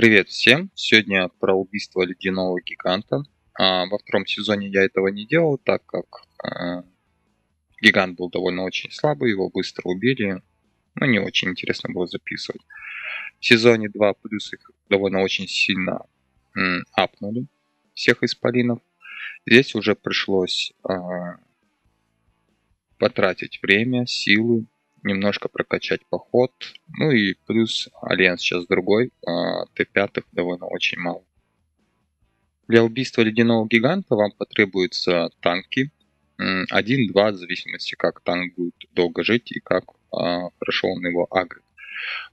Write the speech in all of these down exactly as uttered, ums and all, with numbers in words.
Привет всем! Сегодня про убийство ледяного гиганта. Во втором сезоне я этого не делал, так как гигант был довольно очень слабый, его быстро убили. Ну, не очень интересно было записывать. В сезоне два плюс их довольно очень сильно апнули, всех исполинов. Здесь уже пришлось потратить время, силы, немножко прокачать поход, ну и плюс альянс сейчас другой, а тэ пять довольно очень мало. Для убийства ледяного гиганта вам потребуются танки, один-два, в зависимости как танк будет долго жить и как а, хорошо он его агрит.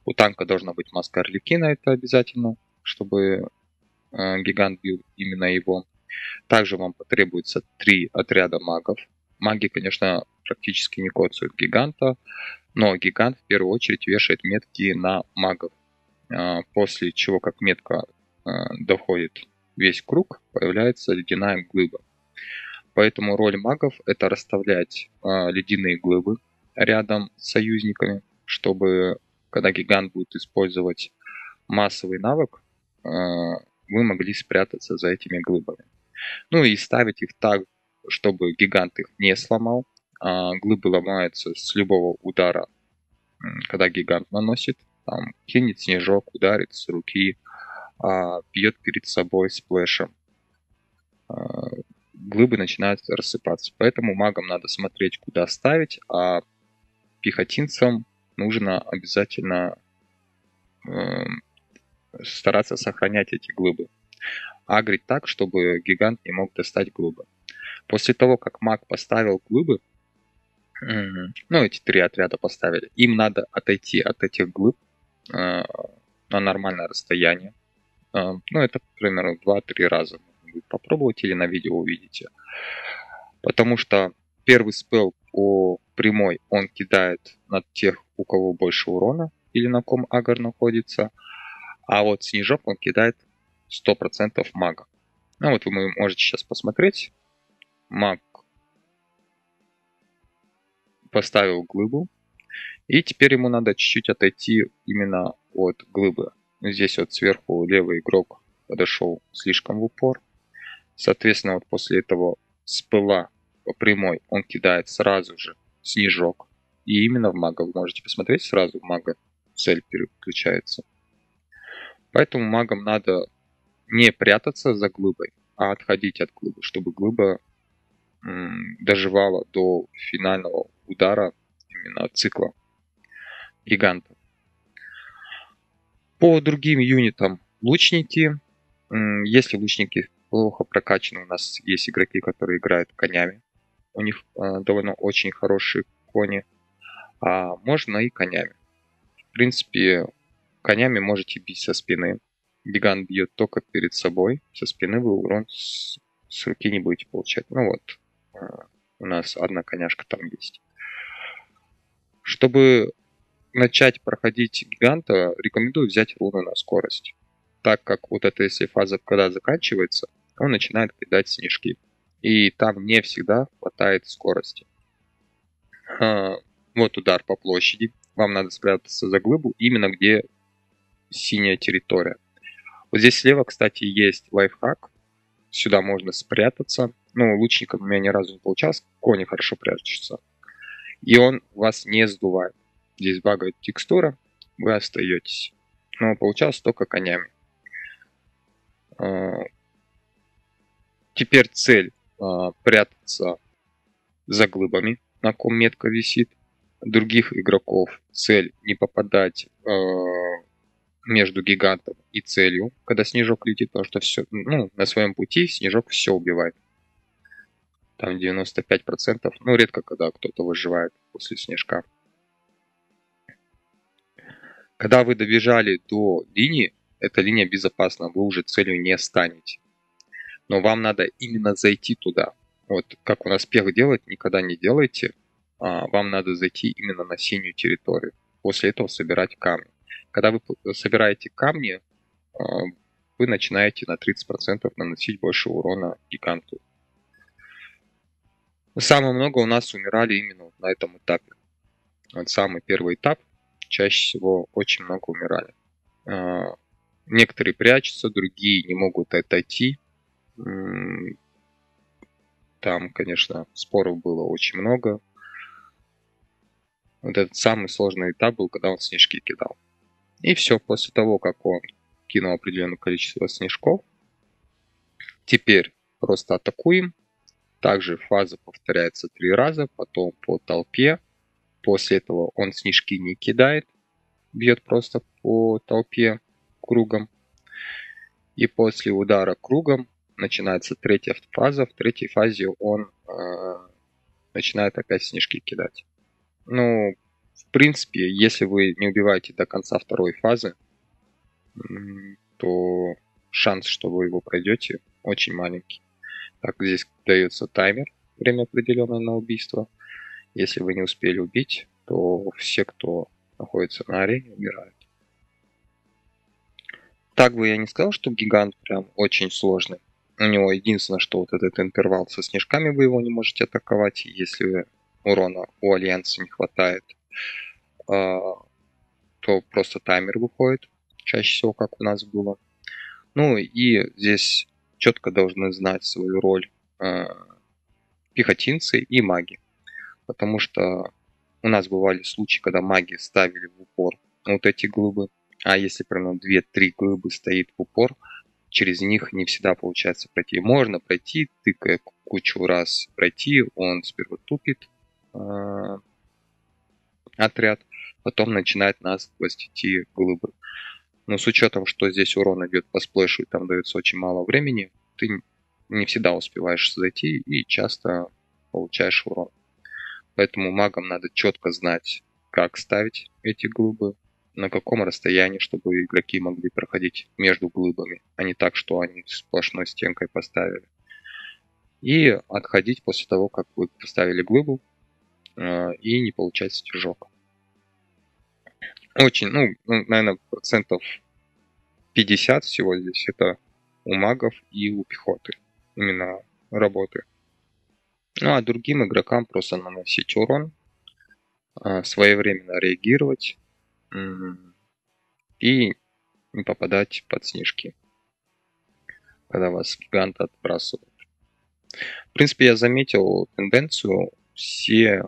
У танка должна быть маска Арлекина, это обязательно, чтобы а, гигант бил именно его. Также вам потребуется три отряда магов. Маги, конечно, практически не коцают гиганта, но гигант в первую очередь вешает метки на магов, после чего, как метка доходит весь круг, появляется ледяная глыба. Поэтому роль магов – это расставлять ледяные глыбы рядом с союзниками, чтобы, когда гигант будет использовать массовый навык, вы могли спрятаться за этими глыбами. Ну и ставить их так, чтобы гигант их не сломал. Глыбы ломаются с любого удара, когда гигант наносит, там, кинет снежок, ударит с руки, бьет перед собой сплэшем. Глыбы начинают рассыпаться, поэтому магам надо смотреть, куда ставить, а пехотинцам нужно обязательно стараться сохранять эти глыбы. Агрить так, чтобы гигант не мог достать глыбы. После того, как маг поставил глыбы, ну, эти три отряда поставили, им надо отойти от этих глыб э, на нормальное расстояние. Э, ну, это, примерно, два-три раза вы попробуете или на видео увидите. Потому что первый спелл по прямой он кидает на тех, у кого больше урона или на ком агр находится. А вот снежок он кидает сто процентов мага. Ну, вот вы можете сейчас посмотреть. Маг поставил глыбу, и теперь ему надо чуть-чуть отойти именно от глыбы. Здесь вот сверху левый игрок подошел слишком в упор. Соответственно, вот после этого спыла по прямой он кидает сразу же снежок. И именно в мага, вы можете посмотреть, сразу в мага цель переключается. Поэтому магам надо не прятаться за глыбой, а отходить от глыбы, чтобы глыба доживала до финального удара именно цикла гиганта. По другим юнитам лучники. Если лучники плохо прокачаны, у нас есть игроки, которые играют конями. У них довольно очень хорошие кони. А можно и конями. В принципе, конями можете бить со спины. Гигант бьет только перед собой. Со спины вы урон с, с руки не будете получать. Ну вот. У нас одна коняшка там есть. Чтобы начать проходить гиганта, рекомендую взять руну на скорость. Так как вот эта, если фаза когда заканчивается, он начинает кидать снежки. И там не всегда хватает скорости. Вот удар по площади. Вам надо спрятаться за глыбу, именно где синяя территория. Вот здесь слева, кстати, есть лайфхак. Сюда можно спрятаться. Ну, лучником у меня ни разу не получалось. Кони хорошо прячутся. И он вас не сдувает. Здесь багает текстура. Вы остаетесь. Но получалось только конями. Теперь цель прятаться за глыбами, на ком метка висит. Других игроков цель не попадать между гигантом и целью, когда снежок летит. Потому что все, ну, на своем пути снежок все убивает. Там девяносто пять процентов, ну редко когда кто-то выживает после снежка. Когда вы добежали до линии, эта линия безопасна, вы уже целью не станете. Но вам надо именно зайти туда. Вот как у нас пех делает, никогда не делайте. А вам надо зайти именно на синюю территорию. После этого собирать камни. Когда вы собираете камни, вы начинаете на тридцать процентов наносить больше урона гиганту. Самое много у нас умирали именно на этом этапе. Вот самый первый этап, чаще всего очень много умирали. Некоторые прячутся, другие не могут отойти. Там, конечно, споров было очень много. Вот этот самый сложный этап был, когда он снежки кидал. И все, после того, как он кинул определенное количество снежков, теперь просто атакуем. Также фаза повторяется три раза, потом по толпе. После этого он снежки не кидает, бьет просто по толпе кругом. И после удара кругом начинается третья фаза. В третьей фазе он э, начинает опять снежки кидать. Ну, в принципе, если вы не убиваете до конца второй фазы, то шанс, что вы его пройдете, очень маленький. Так, здесь дается таймер, время определенное на убийство. Если вы не успели убить, то все, кто находится на арене, умирают. Так бы я не сказал, что гигант прям очень сложный. У него единственное, что вот этот интервал со снежками, вы его не можете атаковать, если урона у Альянса не хватает, то просто таймер выходит, чаще всего, как у нас было. Ну и здесь четко должны знать свою роль э, пехотинцы и маги. Потому что у нас бывали случаи, когда маги ставили в упор вот эти глыбы. А если примерно две-три глыбы стоит в упор, через них не всегда получается пройти. Можно пройти, тыкая кучу раз пройти, он сперва тупит э, отряд, потом начинает насквозь идти глыбы. Но с учетом, что здесь урон идет по сплэшу и там дается очень мало времени, ты не всегда успеваешь зайти и часто получаешь урон. Поэтому магам надо четко знать, как ставить эти глыбы, на каком расстоянии, чтобы игроки могли проходить между глыбами, а не так, что они сплошной стенкой поставили. И отходить после того, как вы поставили глыбу и не получать стежок. Очень, ну, наверное, процентов пятьдесят всего здесь это у магов и у пехоты именно работы. Ну а другим игрокам просто наносить урон, своевременно реагировать и не попадать под снежки, когда вас гигант отбрасывает. В принципе, я заметил тенденцию, все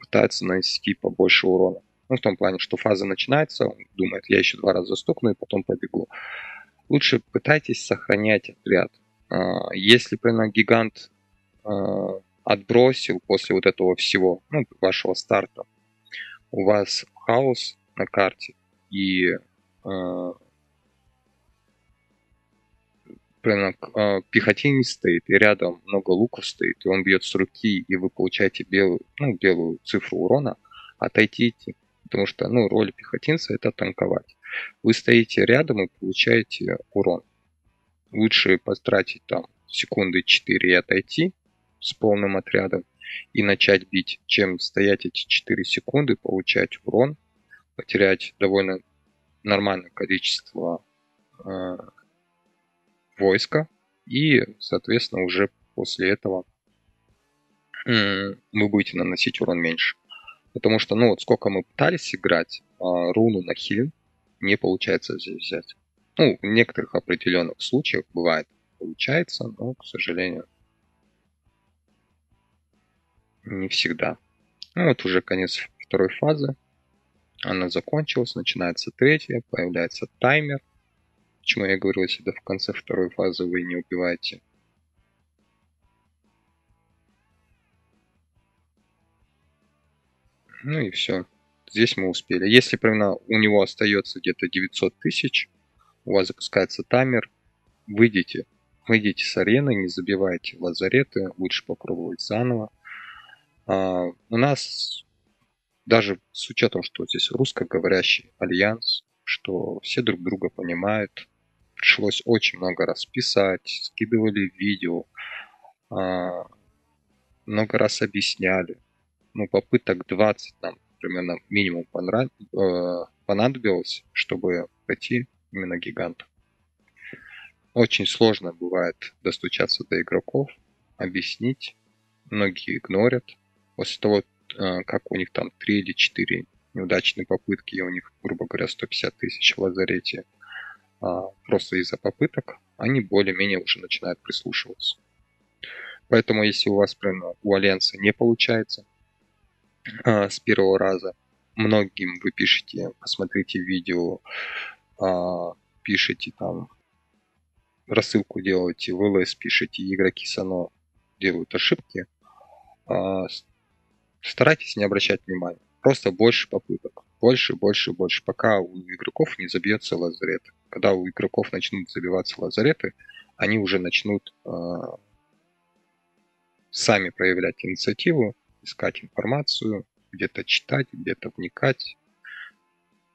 пытаются нанести побольше урона. Ну, в том плане, что фаза начинается, он думает, я еще два раза стукну и потом побегу. Лучше пытайтесь сохранять отряд. Если, например, гигант отбросил после вот этого всего, ну, вашего старта, у вас хаос на карте, и например, пехотинец стоит, и рядом много луков стоит, и он бьет с руки, и вы получаете белую, ну, белую цифру урона, отойдите. Потому что, ну, роль пехотинца это танковать. Вы стоите рядом и получаете урон. Лучше потратить там секунды четыре и отойти с полным отрядом и начать бить, чем стоять эти четыре секунды, получать урон, потерять довольно нормальное количество э, войска. И, соответственно, уже после этого э, вы будете наносить урон меньше. Потому что, ну вот сколько мы пытались играть, а руну на хил не получается здесь взять. Ну, в некоторых определенных случаях бывает получается, но, к сожалению, не всегда. Ну вот уже конец второй фазы. Она закончилась, начинается третья, появляется таймер. Почему я говорил, если в конце второй фазы вы не убиваете? Ну и все. Здесь мы успели. Если примерно у него остается где-то девятьсот тысяч, у вас запускается таймер, выйдите. Выйдите с арены, не забивайте лазареты, лучше попробовать заново. А, у нас, даже с учетом, что здесь русскоговорящий альянс, что все друг друга понимают, пришлось очень много раз писать, скидывали видео, а, много раз объясняли. Ну, попыток двадцать нам примерно минимум понрав... э, понадобилось, чтобы пройти именно гиганта. Очень сложно бывает достучаться до игроков, объяснить. Многие игнорят. После того, э, как у них там три или четыре неудачные попытки, и у них, грубо говоря, сто пятьдесят тысяч в лазарете, просто из-за попыток, они более-менее уже начинают прислушиваться. Поэтому, если у вас прямо у Альянса не получается а, с первого раза, многим вы пишете, посмотрите видео, а, пишите там, рассылку делаете, в ЛС пишите, игроки Сано делают ошибки, а, старайтесь не обращать внимания. Просто больше попыток. Больше, больше, больше. Пока у игроков не забьется лазарет. Когда у игроков начнут забиваться лазареты, они уже начнут э, сами проявлять инициативу, искать информацию, где-то читать, где-то вникать.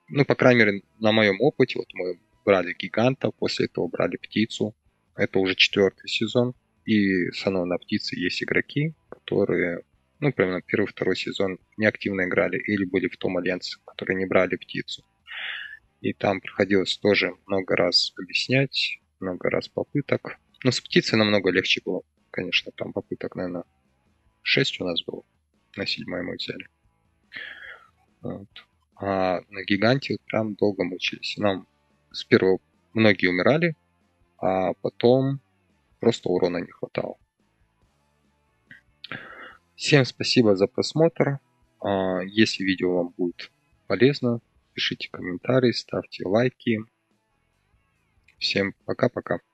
Ну, по крайней мере, на моем опыте, вот мы брали гиганта, после этого брали птицу. Это уже четвертый сезон. И с оно на птице есть игроки, которые... ну, примерно первый-второй сезон неактивно играли или были в том альянсе, которые не брали птицу. И там приходилось тоже много раз объяснять, много раз попыток. Но с птицей намного легче было. Конечно, там попыток, наверное, шесть у нас было. На седьмой мы взяли. Вот. А на гиганте прям долго мучились. Нам с первого многие умирали, а потом просто урона не хватало. Всем спасибо за просмотр. Если видео вам будет полезно, пишите комментарии, ставьте лайки. Всем пока-пока.